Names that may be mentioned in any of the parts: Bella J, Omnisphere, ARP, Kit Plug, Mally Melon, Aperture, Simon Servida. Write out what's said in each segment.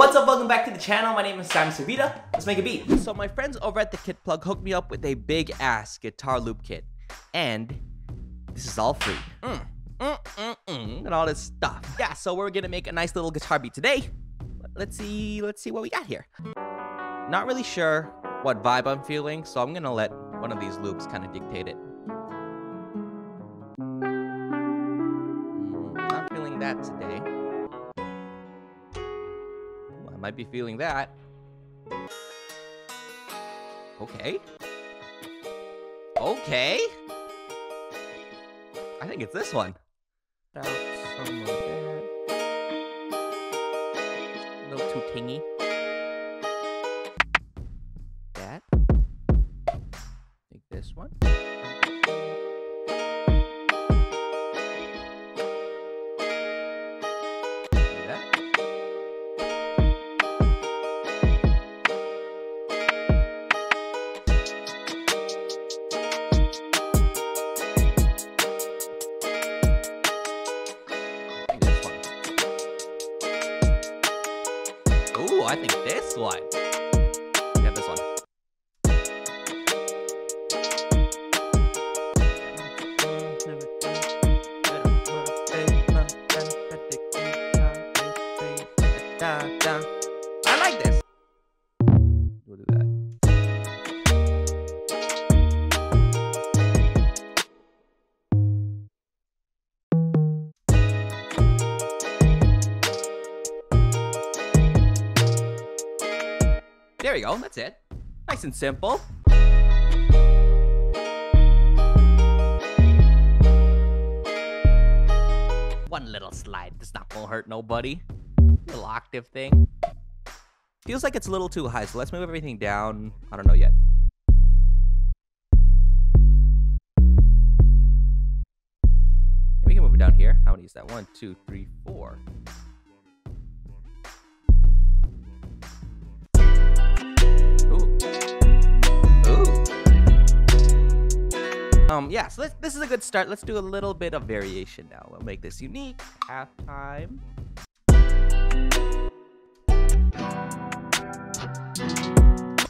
What's up, welcome back to the channel. My name is Simon Servida. Let's make a beat. So my friends over at the Kit Plug hooked me up with a big ass guitar loop kit. And this is all free. And all this stuff. Yeah, so we're gonna make a nice little guitar beat today. Let's see what we got here. Not really sure what vibe I'm feeling, so I'm gonna let one of these loops kind of dictate it. Not feeling that today. Well, I might be feeling that. Okay. I think it's this one. Something like that. A little too tingy. That. Take this one. I think this one. Yeah, this one. I like this. We'll do that. There we go, that's it. Nice and simple. One little slide, that's not gonna hurt nobody. Little octave thing. Feels like it's a little too high, so let's move everything down. I don't know yet. We can move it down here. How many is that? 1, 2, 3, 4. Yeah, so this is a good start. Let's do a little bit of variation now. We'll make this unique. Half time.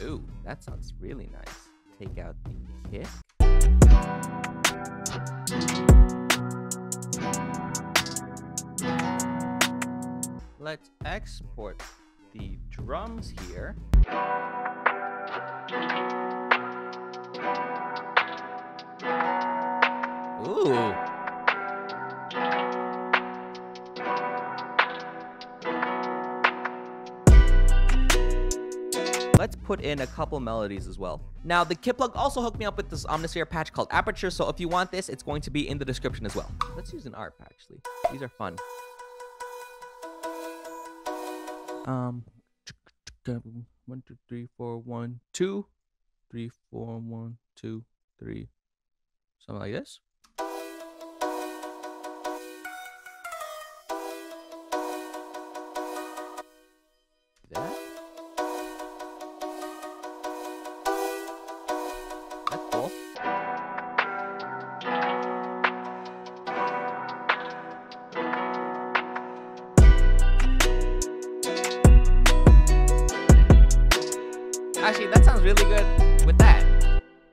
Ooh, that sounds really nice. Take out the kick. Let's export the drums here. Ooh. Let's put in a couple melodies as well. Now, the Kit Plug also hooked me up with this Omnisphere patch called Aperture, so if you want this, it's going to be in the description as well. Let's use an ARP, actually. These are fun. One, two, three, four, 1, 2, 3, 4, 1, 2, 3. Something like this. That. That's cool. Actually, that sounds really good with that.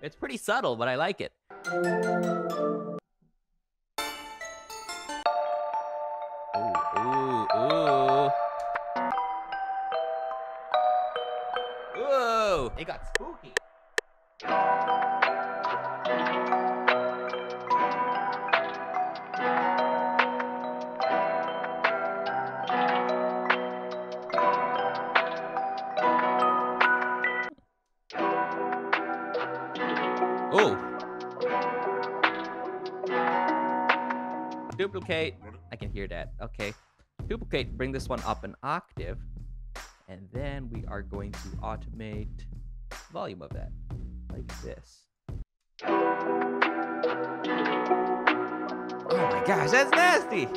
It's pretty subtle, but I like it. Ooh. Whoa, it got spooky. Oh. Duplicate. I can hear that. Okay. Duplicate. Bring this one up an octave. And then we are going to automate volume of that. Like this. Oh my gosh, that's nasty!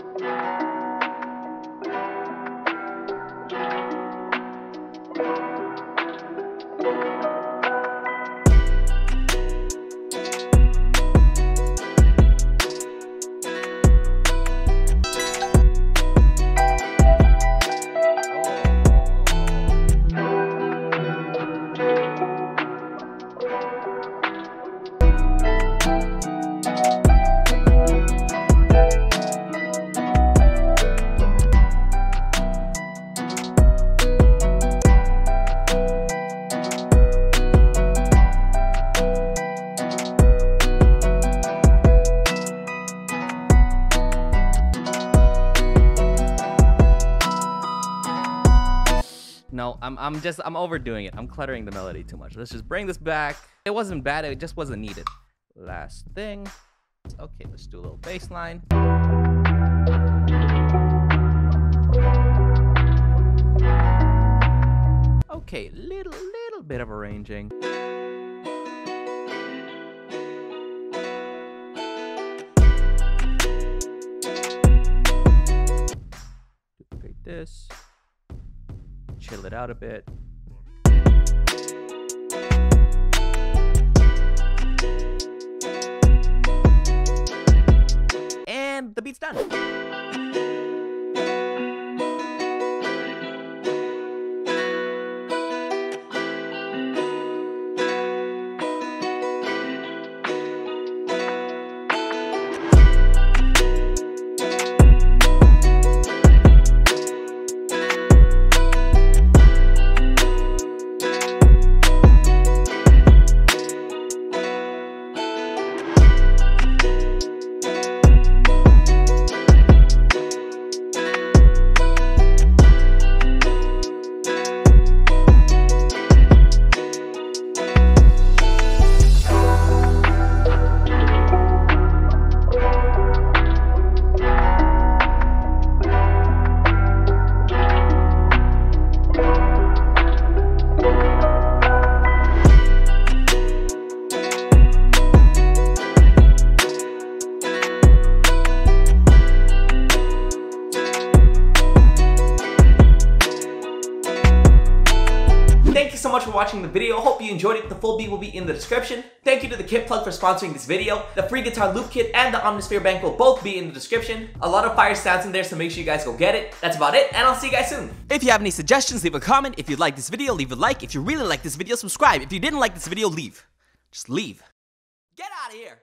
No, I'm overdoing it. I'm cluttering the melody too much. Let's just bring this back. It wasn't bad, it just wasn't needed. Last thing. Okay, let's do a little bass line. Okay, little bit of arranging. Duplicate this. Chill it out a bit. And the beat's done. Much for watching the video. Hope you enjoyed it. The full beat will be in the description. Thank you to the Kit Plug for sponsoring this video. The free guitar loop kit and the Omnisphere bank will both be in the description. A lot of fire sounds in there, so make sure you guys go get it. That's about it, and I'll see you guys soon. If you have any suggestions, leave a comment. If you like this video, leave a like. If you really like this video, subscribe. If you didn't like this video, leave. Just leave. Get out of here.